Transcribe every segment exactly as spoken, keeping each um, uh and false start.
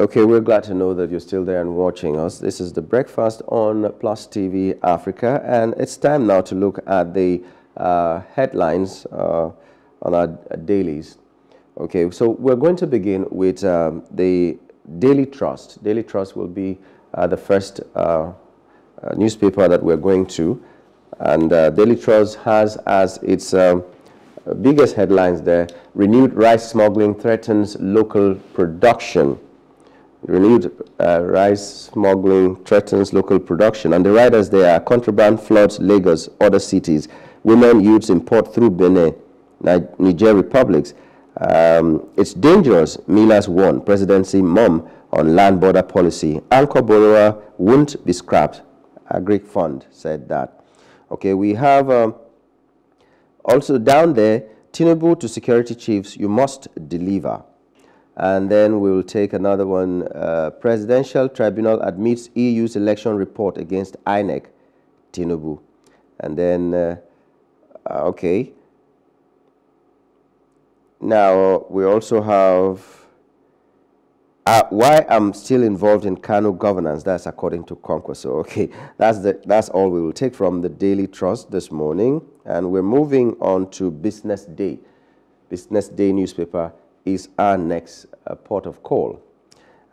Okay, we're glad to know that you're still there and watching us. This is The Breakfast on PLUS T V Africa, and it's time now to look at the uh, headlines uh, on our dailies. Okay, so we're going to begin with um, the Daily Trust. Daily Trust will be uh, the first uh, uh, newspaper that we're going to, and uh, Daily Trust has as its um, biggest headlines there, renewed rice smuggling threatens local production. Renewed uh, rice smuggling threatens local production, and the riders there are contraband floods Lagos, other cities. Women youths import through Benin, Niger republics. Um, it's dangerous, Mila's warned. Presidency mum on land border policy. Anchor borrower won't be scrapped. A Greek fund said that. Okay, we have um, also down there, Tinubu to security chiefs, you must deliver. And then we will take another one. Uh, Presidential Tribunal admits E U's election report against I N E C, Tinubu. And then, uh, okay. Now, we also have uh, why I'm still involved in Kano governance. That's according to Conquest. So, okay, that's, the, that's all we will take from the Daily Trust this morning. And we're moving on to Business Day. Business Day newspaper is our next uh, port of call.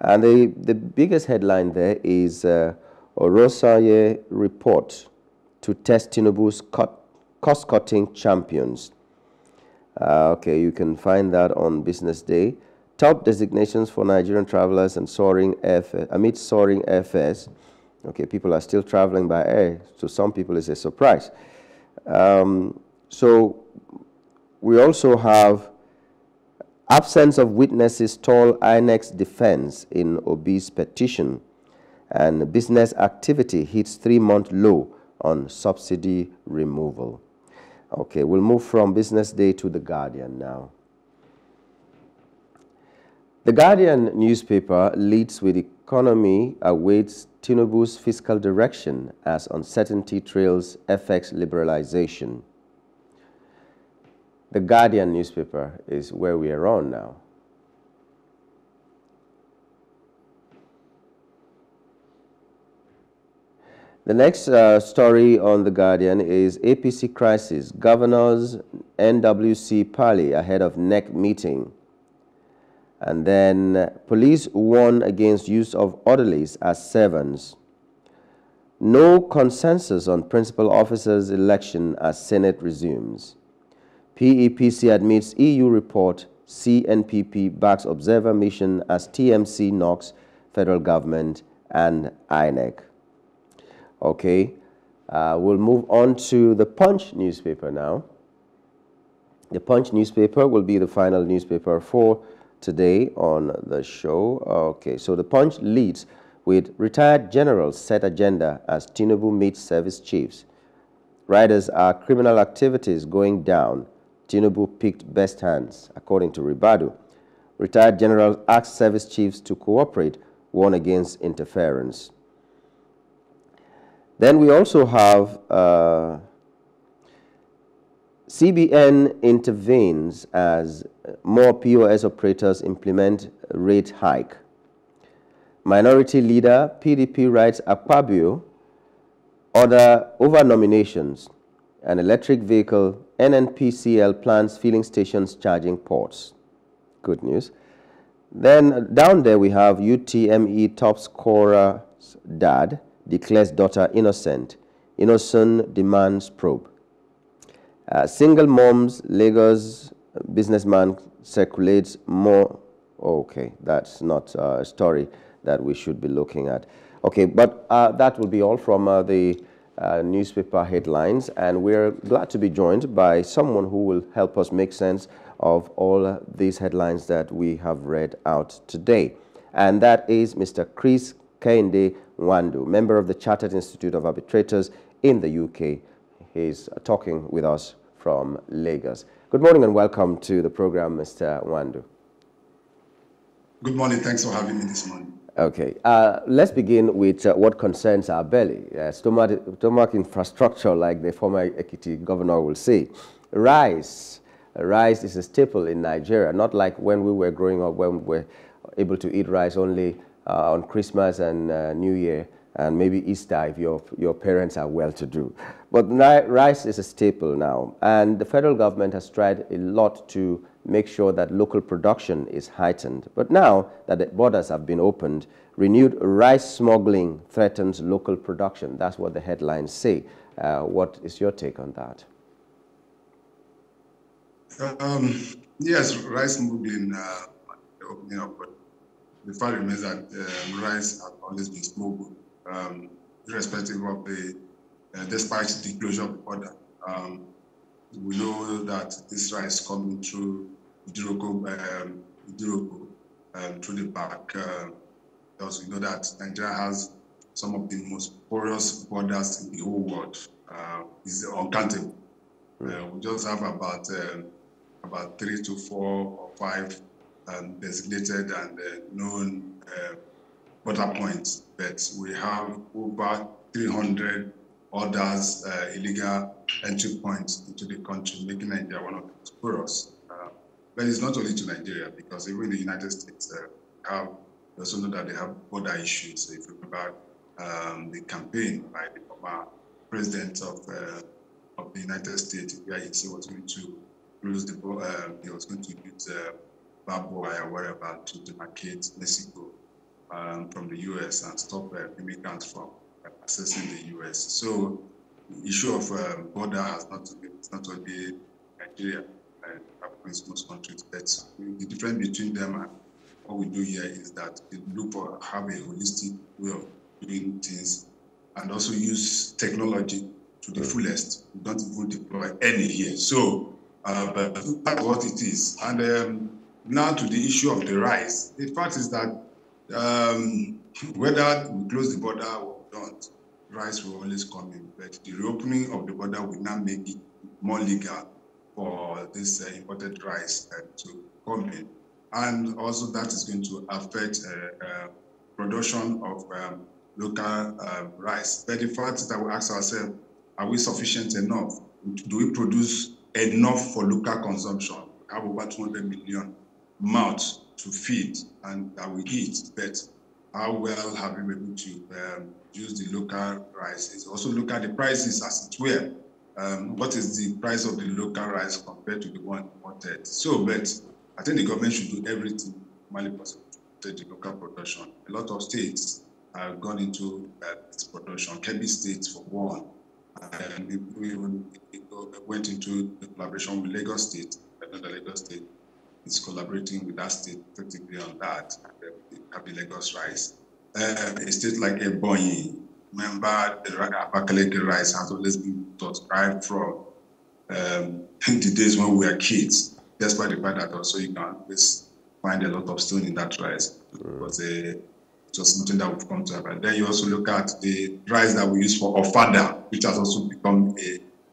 And the, the biggest headline there is uh, Orosaye report to test Tinubu's cost-cutting champions. Uh, okay, you can find that on Business Day. Top designations for Nigerian travelers and soaring airfare, amid soaring airfares. Okay, people are still traveling by air, so some people it's a surprise. Um, so we also have absence of witnesses stall I N E C defense in Obi's petition, and business activity hits three-month low on subsidy removal. Okay, we'll move from Business Day to The Guardian now. The Guardian newspaper leads with economy awaits Tinubu's fiscal direction as uncertainty trails F X liberalization. The Guardian newspaper is where we are on now. The next uh, story on The Guardian is A P C crisis. Governors N W C parley ahead of N E C meeting. And then uh, police warn against use of orderlies as servants. No consensus on principal officers' election as Senate resumes. P E P C admits E U report. C N P P backs observer mission as T M C knocks federal government and I N E C. Okay, uh, we'll move on to The Punch newspaper now. The Punch newspaper will be the final newspaper for today on the show. Okay, so The Punch leads with retired generals set agenda as Tinubu meets service chiefs. Riders are criminal activities going down. Tinubu picked best hands, according to Ribadu. Retired generals ask service chiefs to cooperate, warn against interference. Then we also have uh, C B N intervenes as more P O S operators implement rate hike. Minority leader P D P writes Akpabio order over nominations. An electric vehicle N N P C L plans filling stations charging ports. Good news. Then down there we have U T M E top scorer's dad declares daughter innocent. Innocent demands probe. Uh, single moms, Lagos businessman circulates more. Okay, that's not a story that we should be looking at. Okay, but uh, that will be all from uh, the uh, newspaper headlines, and we're glad to be joined by someone who will help us make sense of all these headlines that we have read out today. And that is Mister Chris Kehinde-Nwandu, member of the Chartered Institute of Arbitrators in the U K. He's talking with us from Lagos. Good morning and welcome to the program, Mister Nwandu. Good morning. Thanks for having me this morning. Okay. Uh, let's begin with uh, what concerns our belly. Uh, stomach, stomach infrastructure, like the former Ekiti governor will say. Rice. Rice is a staple in Nigeria, not like when we were growing up, when we were able to eat rice only uh, on Christmas and uh, New Year, and maybe Easter if your, your parents are well-to-do. But rice is a staple now, and the federal government has tried a lot to make sure that local production is heightened. But now that the borders have been opened, renewed rice smuggling threatens local production. That's what the headlines say. Uh, what is your take on that? Um, yes, rice smuggling, uh, you know, but the fact remains that uh, rice has always been smuggled. Um, irrespective of the, uh, despite the closure of the border. Um, we know that this rice coming through Iduroko, um, Iduroko um, through the back. Uh, because we know that Nigeria has some of the most porous borders in the whole world. Uh, it's uncountable. Uh, we just have about uh, about three to four or five um, designated and uh, known uh, border points, but we have over three hundred orders, uh, illegal entry points into the country, making Nigeria one of the poorest. Uh, but it's not only to Nigeria, because even the United States uh, have, we also know that they have border issues. So if you remember um, the campaign by the former president of uh, of the United States, where he was going to close the uh, he was going to use uh, barbed wire or whatever to demarcate Mexico Um, from the U S and stop uh, immigrants from uh, accessing the U S. So the issue of uh, border has not, it's not only Nigeria and happens most countries, but the difference between them and what we do here is that we look for, have a holistic way of doing things and also use technology to the fullest. We don't even deploy any here. So uh, but that's what it is. And um, now to the issue of the rice, the fact is that Um, whether we close the border or not, rice will always come in. But the reopening of the border will now make it more legal for this uh, imported rice uh, to come in. And also that is going to affect uh, uh, production of um, local uh, rice. But the fact is that we ask ourselves, are we sufficient enough? Do we produce enough for local consumption? We have over two hundred million mouths to feed and that we eat, but how well have we been able to um, use the local rices? Also look at the prices as it were. Um, what is the price of the local rice compared to the one imported? So, but I think the government should do everything humanly possible to protect the local production. A lot of states have gone into uh, this production. Kebbi State, for one, and we, we went into the collaboration with Lagos State, another Lagos State. Is collaborating with that state particularly on that, and uh, the Lagos rice. Uh, a state like Ebonyi, remember the Abakaliki rice has always been derived from um, the days when we were kids, despite the fact that also you can always find a lot of stone in that rice. Mm. It was a, just something that we've come to have. And then you also look at the rice that we use for Ofada, which has also become a,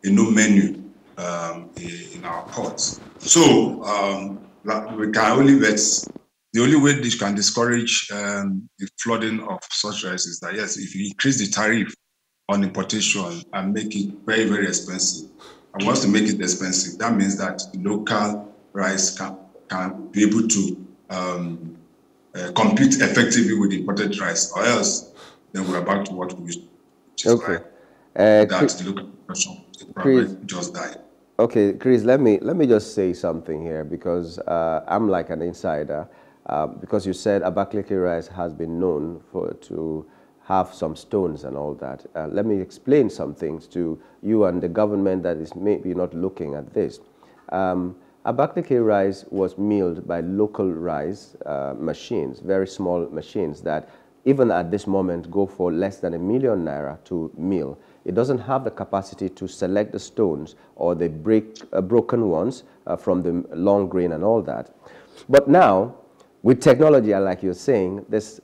a new menu um, in our ports. So, um, we can only bet, the only way this can discourage um, the flooding of such rice is that, yes, if you increase the tariff on importation and make it very, very expensive, and once to make it expensive, that means that local rice can, can be able to um, uh, compete effectively with imported rice, or else then we're back to what we used to do. Okay. Uh, that the local production will just die. Okay, Chris, let me, let me just say something here, because uh, I'm like an insider, uh, because you said Abakaliki rice has been known for, to have some stones and all that. Uh, let me explain some things to you and the government that is maybe not looking at this. Um, Abakaliki rice was milled by local rice uh, machines, very small machines that even at this moment go for less than a million naira to mill. It doesn't have the capacity to select the stones or the break, uh, broken ones uh, from the long grain and all that. But now, with technology, like you're saying, there's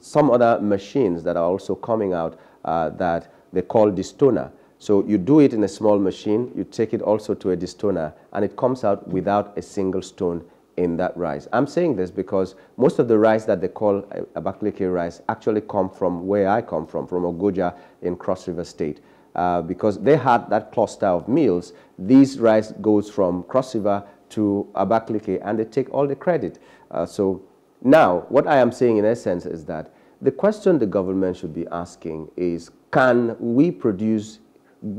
some other machines that are also coming out uh, that they call destoner. So you do it in a small machine, you take it also to a destoner, and it comes out without a single stone in that rice. I'm saying this because most of the rice that they call Abakaliki rice actually come from where I come from, from Ogoja in Cross River State, uh, because they had that cluster of mills. These rice goes from Cross River to Abakaliki, and they take all the credit. Uh, so Now, what I am saying in essence is that the question the government should be asking is, can we produce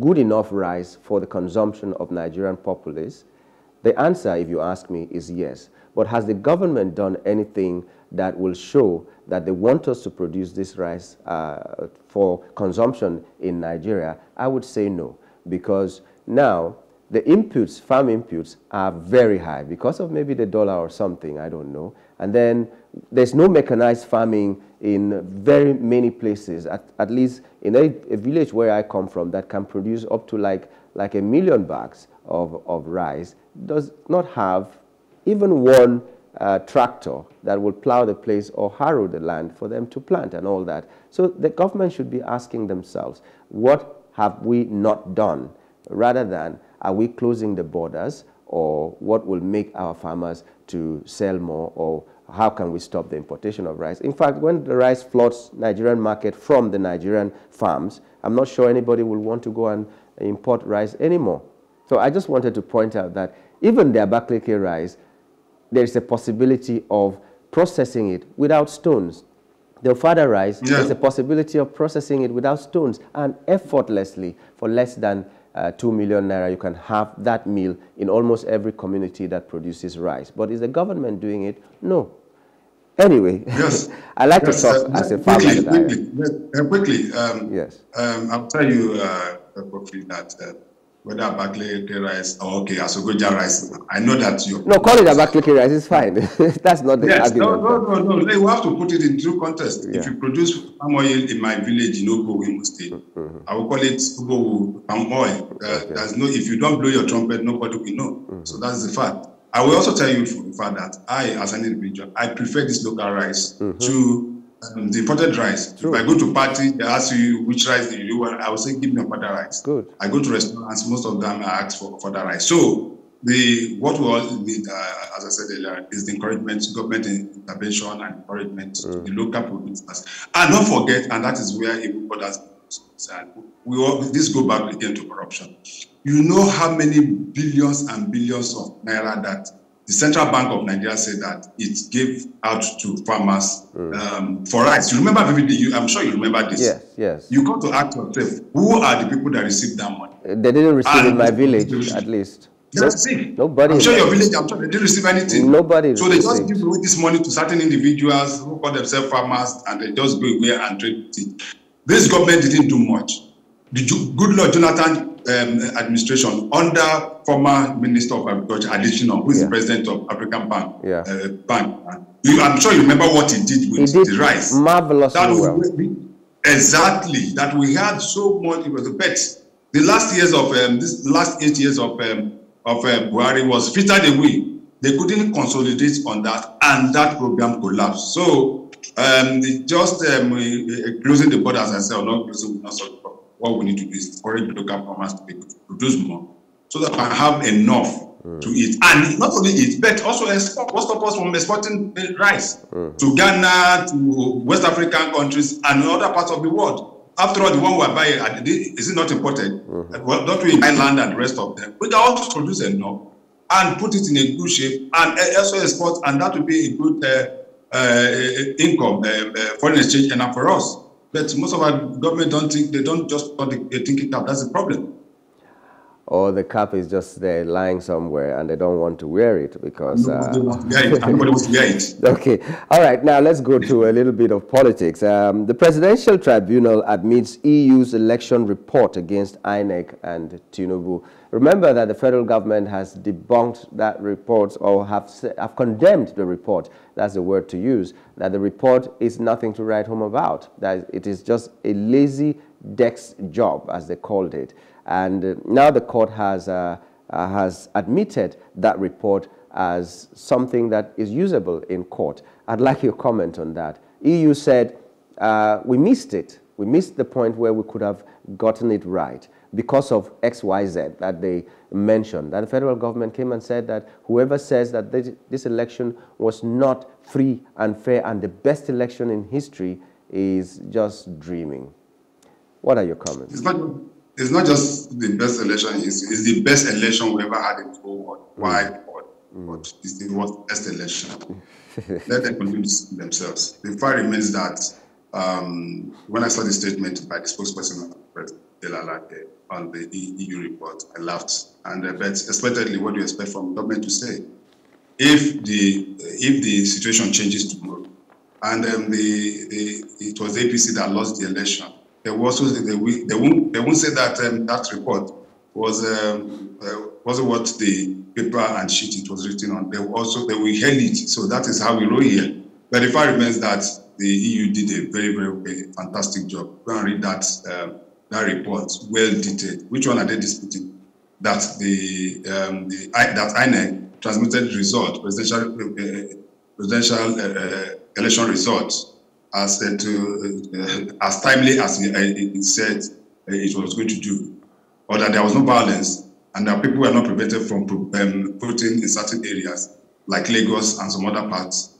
good enough rice for the consumption of Nigerian populace? The answer, if you ask me, is yes. But has the government done anything that will show that they want us to produce this rice uh, for consumption in Nigeria? I would say no, because now the inputs, farm inputs, are very high because of maybe the dollar or something, I don't know. And then there's no mechanized farming in very many places, at, at least in a, a village where I come from that can produce up to like, like a million bags of, of rice, does not have even one uh, tractor that will plow the place or harrow the land for them to plant and all that. So the government should be asking themselves, what have we not done, rather than are we closing the borders, or what will make our farmers to sell more, or how can we stop the importation of rice? In fact, when the rice floods Nigerian market from the Nigerian farms, I'm not sure anybody will want to go and import rice anymore. So I just wanted to point out that even the Abakaliki rice, there is a possibility of processing it without stones. The Ofada rice, yeah. There's a possibility of processing it without stones and effortlessly for less than Uh, two million naira. You can have that meal in almost every community that produces rice. But is the government doing it? No. Anyway, yes. I like yes. to talk uh, as a farmer. Quickly, quickly, uh, quickly um, yes. um, I'll tell you uh, quickly that uh, whether Abakaliki rice, or oh, okay, Ogoja rice, I know that you. No, call it Abakaliki rice, it's fine. That's not the yes, argument. No, no, no, no. You have to put it in true context. Yeah. If you produce palm oil in my village in Ogoja, Imo State, mm -hmm. I will call it Ogoja palm oil. Uh, okay. There's no, if you don't blow your trumpet, nobody will know. Mm -hmm. So that's the fact. I will also tell you for the fact that I, as an individual, I prefer this local rice mm -hmm. to um, the imported rice. True. If I go to a party, they ask you which rice do you want, I will say, give me Ofada rice. Good. I go to restaurants, most of them I ask for Ofada rice. So the what we all need, uh, as I said earlier, is the encouragement, government intervention and encouragement mm. to the local producers. And don't forget, and that is where it borders. We all, this go back again to corruption. You know how many billions and billions of naira that the Central Bank of Nigeria said that it gave out to farmers mm. um, for rice. You remember vividly, you, I'm sure you remember this. Yes, yes. You got to ask yourself, who are the people that received that money? They didn't receive and in my village, at least. That's no, it. Nobody I'm sure your village, I'm sure they didn't receive anything. Nobody So they received. Just give away this money to certain individuals who call themselves farmers, and they just go away and trade it. This government didn't do much. The good Lord Jonathan Um, administration under former Minister of Agriculture, Adishino, who is yeah. the president of African Bank. Yeah. Uh, bank. You, I'm sure you remember what he did with he did the rice. Marvelously that well. We, exactly. That we had so much. It was a bet. The last years of um, this last eight years of um, of uh, Buhari was fitted away. They couldn't consolidate on that, and that program collapsed. So um, just um, closing the borders, as I said, or not closing. Not so what we need to do is encourage local farmers to be able to produce more so that we can have enough mm. to eat. And not only eat, but also export. What stops us from exporting rice mm. to Ghana, to West African countries, and other parts of the world? After all, the one we are buying, is it not imported? Mm. Well, don't we buy land and the rest of them? We can also produce enough and put it in a good shape and also export, and that will be a good uh, uh, income, uh, uh, foreign exchange enough for us. But most of our government don't think, they don't just they think it up. That's the problem. Or the cap is just there lying somewhere and they don't want to wear it because... Nobody uh, wants to wear it. Nobody wants to wear it. Okay. All right. Now let's go to a little bit of politics. Um, the Presidential Tribunal admits E U's election report against I N E C and Tinubu. Remember that the federal government has debunked that report, or have, have condemned the report. That's the word to use. That the report is nothing to write home about. That it is just a lazy desk job, as they called it. And now the court has, uh, uh, has admitted that report as something that is usable in court. I'd like your comment on that. E U said, uh, we missed it. We missed the point where we could have gotten it right, because of X Y Z that they mentioned. That the federal government came and said that whoever says that this, this election was not free and fair and the best election in history is just dreaming. What are your comments? It's not, it's not just the best election, it's, it's the best election we ever had in the whole world, wide world. Mm. But this is what best election. Let them convince themselves. The fact remains that um, when I saw the statement by the spokesperson of President Delalake on the E U report, I laughed. And I bet, expectedly, what do you expect from government to say? If the if the situation changes tomorrow, and um, the, the it was the A P C that lost the election, they also they will they won't they won't say that um, that report was um, uh, wasn't what the paper and sheet it was written on. They also they will held it. So that is how we roll here. But the fact remains that the E U did a very very, very fantastic job. Go and read that um, that report, well detailed. Which one are they disputing? That the um, the that I N E C transmitted result, presidential uh, presidential uh, election results, as uh, to uh, as timely as it, uh, it said uh, it was going to do, or that there was no violence and that people were not prevented from um, voting in certain areas like Lagos and some other parts.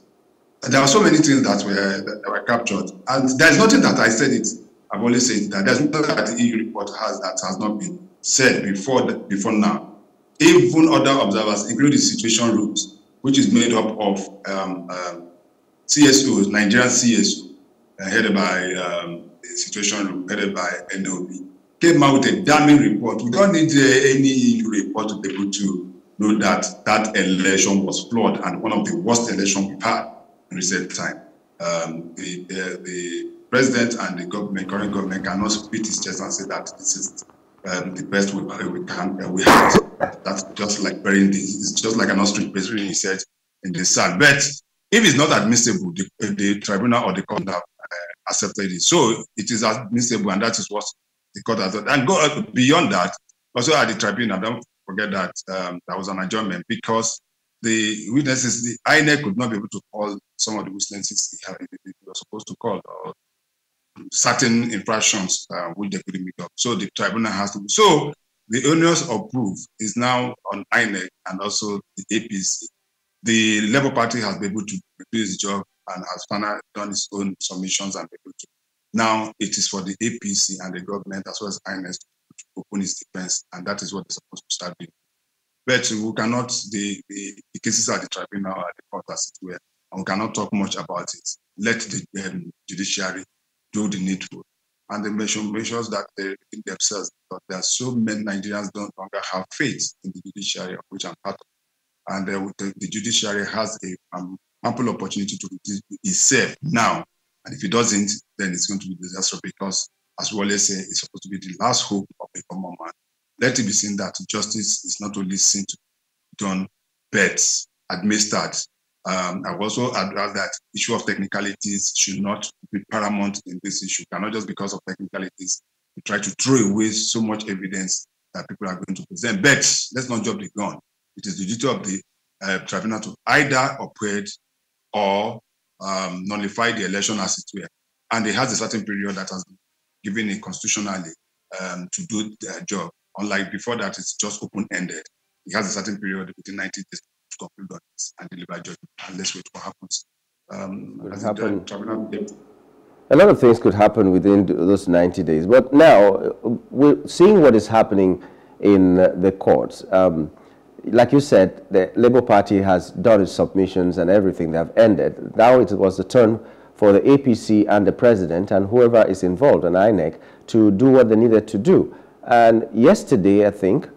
There are so many things that were that were captured, and there is nothing that I said it. I've always said that there's nothing that the E U report has that has not been said before the, before now. Even other observers, including the situation rooms, which is made up of um, um, C S Os, Nigerian C S O, uh, headed by um, the situation room, headed by N L B, came out with a damning report. We don't need uh, any E U report to be able to know that that election was flawed and one of the worst elections we've had in recent time. Um, the, uh, the president and the government, current government, cannot split his chest and say that this is Um, the best we, we can, uh, we have. That's just like burying the, it's just like an ostrich basically said in the sand. But if it's not admissible, the, the tribunal or the court have uh, accepted it. So it is admissible, and that is what the court has done. And go uh, beyond that, also at the tribunal, don't forget that um, there was an adjournment because the witnesses, the I N E C could not be able to call some of the witnesses they were supposed to call, or certain infractions uh, which they couldn't make up. So the tribunal has to. So the onus of proof is now on I N E C and also the A P C. The Labour Party has been able to do its job and has finally done its own submissions and been able to. Now it is for the A P C and the government as well as I N E C to open its defense, and that is what they're supposed to start doing. But we cannot, the, the, the cases at the tribunal or at the court as it were, and we cannot talk much about it. Let the um, judiciary do the needful, and the measures that they think themselves, because there are so many Nigerians don't longer have faith in the judiciary, of which I'm part of, and uh, the, the judiciary has a um, ample opportunity to do itself now, and if it doesn't, then it's going to be disastrous because, as we always say, it's supposed to be the last hope of a common man. Let it be seen that justice is not only seen to be done, but administered. Um, I've also addressed that issue of technicalities should not be paramount in this issue. Cannot just because of technicalities we try to throw away so much evidence that people are going to present. But let's not drop the gun. It is the duty of the uh, tribunal to either uphold or um, nullify the election as it were. And it has a certain period that has been given it constitutionally um, to do their job. Unlike before that, it's just open-ended. It has a certain period within ninety days. To conclude on this and deliver judgment, and let's wait what happens. Um, it happen. it, uh, a lot of things could happen within those ninety days, but now we're seeing what is happening in the courts. Um, like you said, the Labour Party has done its submissions and everything, they have ended. Now it was the turn for the A P C and the president and whoever is involved in I N E C to do what they needed to do. And yesterday, I think,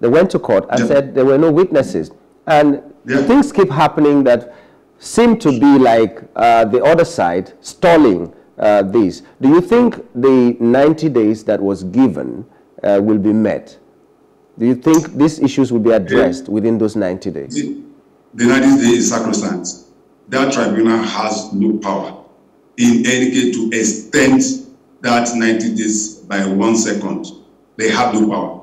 they went to court and yeah. said there were no witnesses. And yeah. things keep happening that seem to be like uh, the other side stalling uh, these. Do you think the ninety days that was given uh, will be met? Do you think these issues will be addressed yeah. within those ninety days? The, the ninety days is sacrosanct. That tribunal has no power in any case to extend that ninety days by one second. They have no power.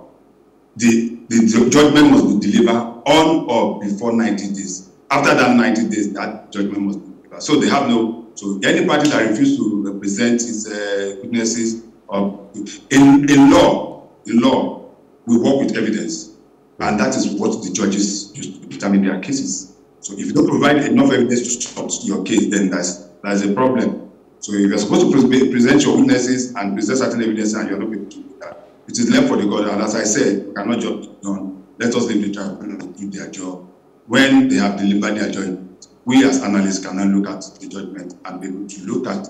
The, the, the judgment must be delivered on or before ninety days. After that ninety days, that judgment must be delivered. So they have no, so any party that refuses to represent its uh, witnesses, or in, in law, in law, we work with evidence. And that is what the judges use to determine their cases. So if you don't provide enough evidence to stop your case, then that's, that's a problem. So if you're supposed to present your witnesses and present certain evidence and you're not able to do that, it is left for the court. And as I said, we cannot judge done. Let us leave the tribunal to do their job when they have delivered their judgment, we as analysts can then look at the judgment and be able to look at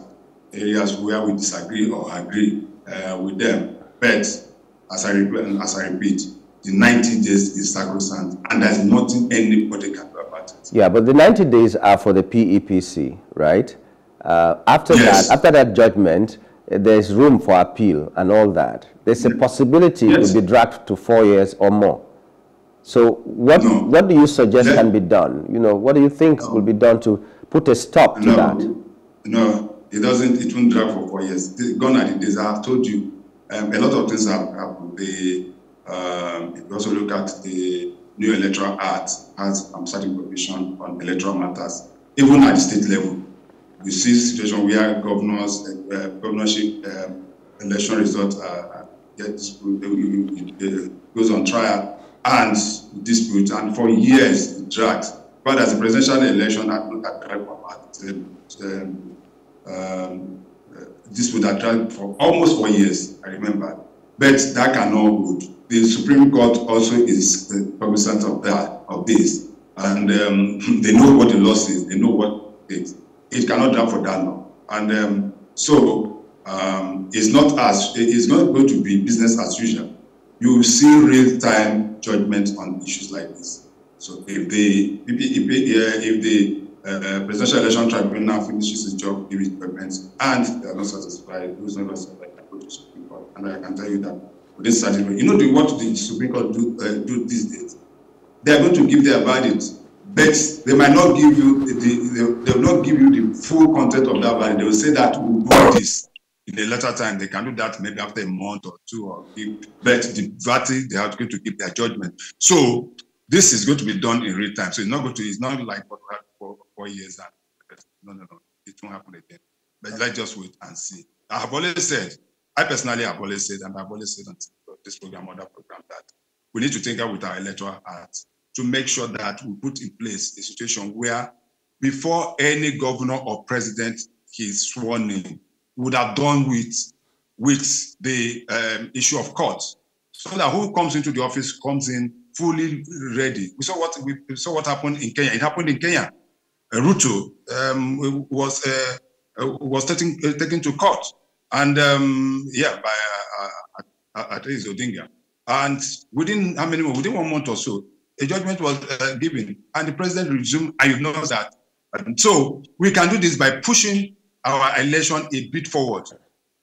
areas where we disagree or agree uh, with them. But as I, as I repeat, the ninety days is sacrosanct, and there's nothing anybody can do about it. Yeah, but the ninety days are for the P E P C, right? Uh, after yes. that, after that judgment, there's room for appeal and all that. There's a possibility yes. to be dragged to four years or more. So what no. what do you suggest yes. can be done? You know, what do you think no. will be done to put a stop to no. that? No, it doesn't. It won't drag for four years. Gone are the days. I've told you, um, a lot of things have happened. The um, if you also look at the new electoral act has um, certain provision on electoral matters, even at the state level. You see situation where governors, uh, governorship um, election results are get disputed, goes on trial and dispute, and for years it drags. But as a presidential election, I look at um, um, dispute that dragged for almost four years. I remember, but that cannot hold. The Supreme Court also is cognizant of that, of this, and um, they know what the loss is. They know what it. It cannot drag for that long, and um, so um, it's not as it's not going to be business as usual. You will see real-time judgment on issues like this. So if the if, if, if the uh, presidential election tribunal finishes its job, gives its judgment, and they are not satisfied, those not satisfied, I go to the Supreme Court, and I can tell you that with this satisfaction, you know the, what the Supreme Court do uh, do these days. They are going to give their verdict. But they might not give you the, the they will not give you the full content of that value. They will say that we'll do this in a later time. They can do that maybe after a month or two or give, but the verdict they are going to keep their judgment. So this is going to be done in real time. So it's not going to it's not like what we had for four years and no no no it won't happen again. But let's just wait and see. I have always said, I personally have always said, and I've always said on this program or that program that we need to think out with our electoral act, to make sure that we put in place a situation where before any governor or president he's sworn in would have done with, with the um, issue of court. So that who comes into the office comes in fully ready. We saw what, we saw what happened in Kenya. It happened in Kenya. Uh, Ruto um, was, uh, was taken, uh, taken to court. And um, yeah, by uh, uh, at least Odinga. And within how many months, within one month or so, a judgment was uh, given, and the president resumed, and you know that. So we can do this by pushing our election a bit forward.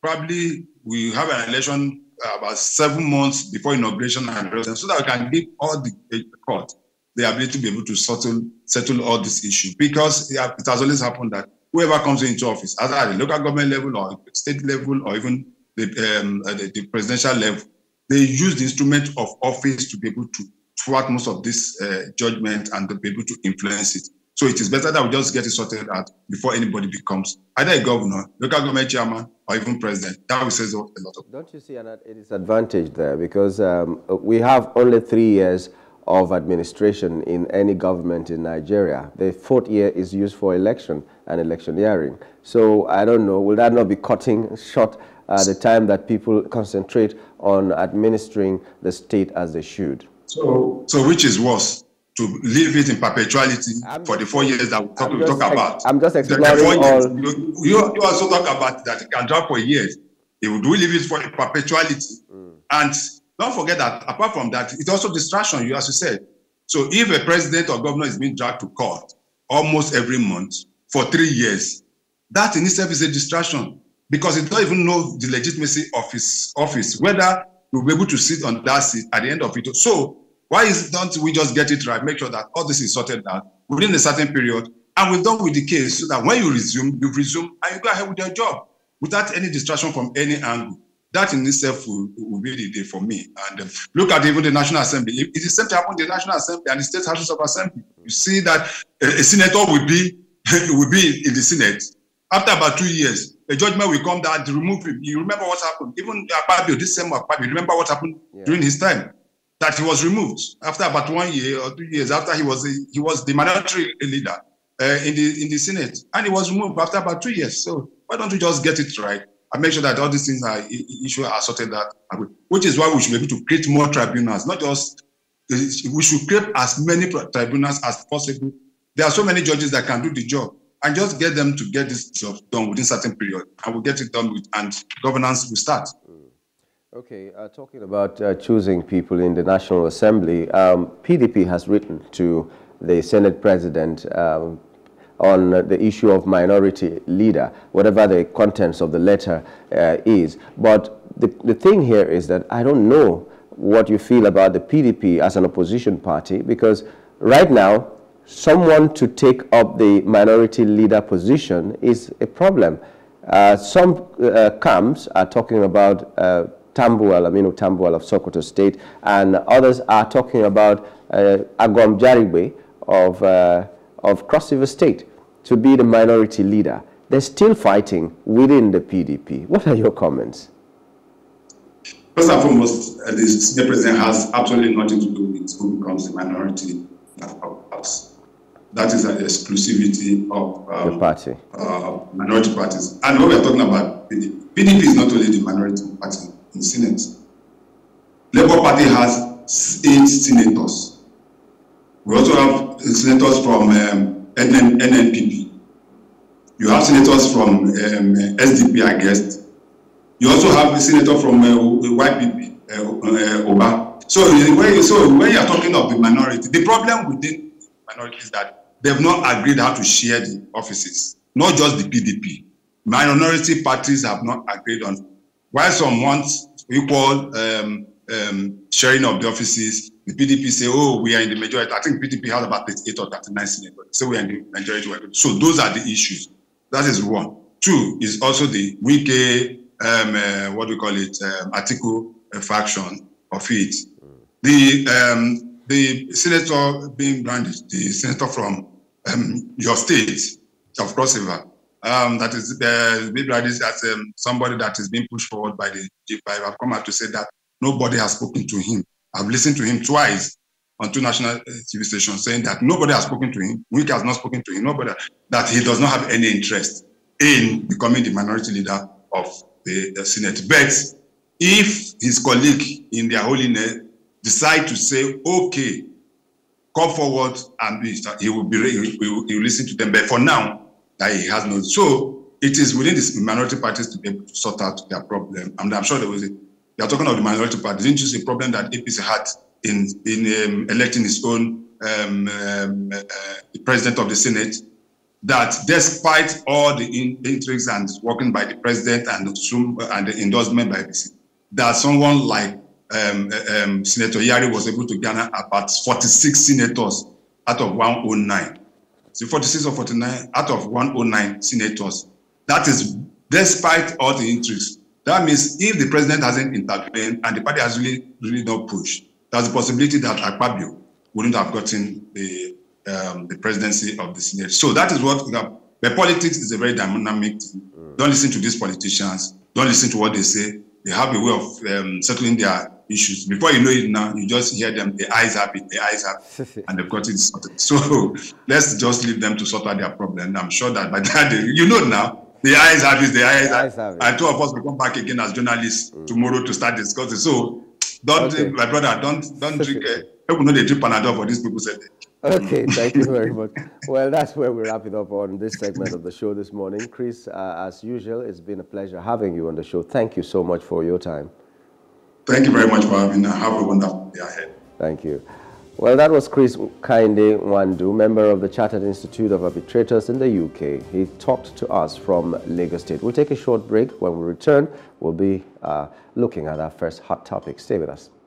Probably we have an election about seven months before inauguration, and so that we can give all the court the ability to be able to settle settle all this issue. Because it has always happened that whoever comes into office, either at the local government level or state level or even the, um, the, the presidential level, they use the instrument of office to be able to throughout most of this uh, judgment and to be able to influence it. So it is better that we just get it sorted out before anybody becomes either a governor, local government chairman, or even president. That will say a lot of. Don't you see an disadvantage there? Because um, we have only three years of administration in any government in Nigeria. The fourth year is used for election and electioneering. So I don't know, will that not be cutting short uh, the time that people concentrate on administering the state as they should? So, so which is worse, to leave it in perpetuality I'm, for the four years that we talk, we talk about? I'm just exploring all... Years, you, you also talk about that it can drag for years. If we do leave it for perpetuality. Mm. And don't forget that, apart from that, it's also distraction, you as you said. So if a president or governor is being dragged to court almost every month for three years, that in itself is a distraction because it doesn't even know the legitimacy of his office, whether we'll be able to sit on that seat at the end of it. So why is, don't we just get it right, make sure that all this is sorted out within a certain period, and we're done with the case so that when you resume, you resume and you go ahead with your job without any distraction from any angle. That in itself will, will be the day for me. And uh, look at even the National Assembly. It is the same to happen in the National Assembly and the State Houses of Assembly. You see that a, a senator will be, will be in the Senate. After about two years, a judgment will come that remove him. You remember what happened? Even Akpabio, this same Akpabio, remember what happened yeah. during his time? That he was removed after about one year or two years after he was he was the minority leader uh, in the in the Senate, and he was removed after about two years. So why don't we just get it right and make sure that all these things are issues are sorted out? Which is why we should be able to create more tribunals, not just We should create as many tribunals as possible. There are so many judges that can do the job, and just get them to get this job done within a certain period, and we'll get it done with, and governance will start. Mm. Okay, uh, talking about uh, choosing people in the National Assembly, um, P D P has written to the Senate President um, on the issue of minority leader, whatever the contents of the letter uh, is. But the, the thing here is that I don't know what you feel about the P D P as an opposition party, because right now, someone to take up the minority leader position is a problem. Uh, some uh, camps are talking about uh, Tambuwal, Aminu Tambuwal of Sokoto State, and others are talking about uh, Agwam Jarigbe of, uh, of Cross River State to be the minority leader. They're still fighting within the P D P. What are your comments? First and foremost, uh, the state president has absolutely nothing to do with who becomes the minority of us. That is an exclusivity of um, the party. Uh, minority parties. And what we're talking about, P D P. P D P is not only the minority party in Senate. Labour Party has eight senators. We also have senators from um, N N P P. You have senators from um, S D P, I guess. You also have a senator from uh, Y P P, uh, uh, O B A. So when, so when you're talking of the minority, the problem within the minority is that they've not agreed how to share the offices, not just the P D P. Minority parties have not agreed on. While some want equal um, um, sharing of the offices, the P D P say, oh, we are in the majority. I think P D P has about thirty-eight or thirty-nine senators. So we are in the majority. So those are the issues. That is one. Two is also the Wike, um, uh, what do we call it, um, Atiku uh, faction of it. The um, the senator being branded, the senator from um, your state of Cross River, um, that is uh, being branded as um, somebody that is being pushed forward by the G five. I've come out to say that nobody has spoken to him. I've listened to him twice on two national T V stations saying that nobody has spoken to him. Wike has not spoken to him. Nobody, that he does not have any interest in becoming the minority leader of the, the Senate. But if his colleague in their holiness decide to say, okay, come forward and be, he will be, he will, he will listen to them. But for now, he has no. So it is within the minority parties to be able to sort out their problem. And I'm sure there was a, they are talking of the minority parties. Didn't you see a problem that A P C had in, in um, electing its own um, um, uh, president of the Senate? That despite all the in, intrigues and working by the president and the, and the endorsement by A P C, that someone like Um, um, Senator Yari was able to garner about forty-six senators out of one oh nine. So forty-six or forty-nine out of one oh nine senators. That is despite all the intrigues. That means if the president hasn't intervened and the party has really, really not pushed, there's a possibility that Akpabio wouldn't have gotten the, um, the presidency of the Senate. So that is what the politics is a very dynamic thing. Don't listen to these politicians. Don't listen to what they say. They have a way of um, settling their issues. Before you know it now, you just hear them, the eyes up it, the eyes up, and they've got it sorted. So let's just leave them to sort out their problem. I'm sure that by that day, you know now, the eyes have it, the eyes, the eyes have it. And two of us will come back again as journalists mm. tomorrow to start discussing. So don't, okay. uh, my brother, don't don't drink, uh, people know they drink Panadol for these people said it. Okay, thank you very much. Well, that's where we wrap it up on this segment of the show this morning. Chris, uh, as usual, it's been a pleasure having you on the show. Thank you so much for your time. Thank you very much for having me. Have a wonderful day ahead. Thank you. Well, that was Chris Kehinde-Nwandu, member of the Chartered Institute of Arbitrators in the U K. He talked to us from Lagos State. We'll take a short break. When we return, we'll be uh, looking at our first hot topic. Stay with us.